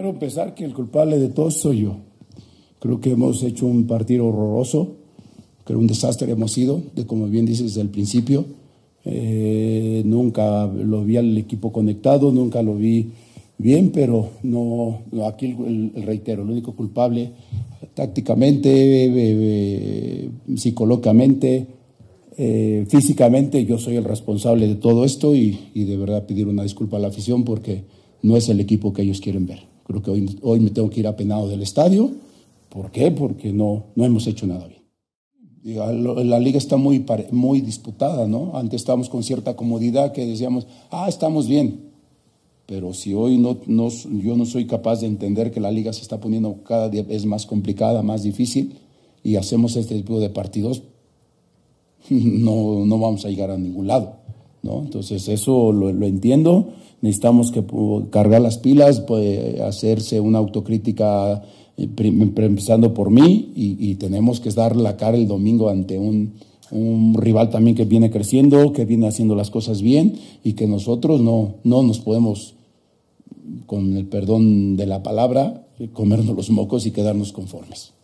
Quiero empezar que el culpable de todo soy yo. Creo que hemos hecho un partido horroroso, creo un desastre hemos sido, de como bien dices desde el principio. Nunca lo vi al equipo conectado, nunca lo vi bien, pero no aquí el reitero, el único culpable tácticamente, psicológicamente, físicamente, yo soy el responsable de todo esto y de verdad pedir una disculpa a la afición porque no es el equipo que ellos quieren ver. Creo que hoy me tengo que ir apenado del estadio. ¿Por qué? Porque no hemos hecho nada bien. La liga está muy disputada, ¿no? Antes estábamos con cierta comodidad que decíamos, estamos bien. Pero si hoy yo no soy capaz de entender que la liga se está poniendo cada vez más complicada, más difícil, y hacemos este tipo de partidos, no vamos a llegar a ningún lado, ¿no? Entonces eso lo entiendo. Necesitamos que cargar las pilas, pues, hacerse una autocrítica empezando por mí y tenemos que dar la cara el domingo ante un rival también que viene creciendo, que viene haciendo las cosas bien y que nosotros no nos podemos, con el perdón de la palabra, comernos los mocos y quedarnos conformes.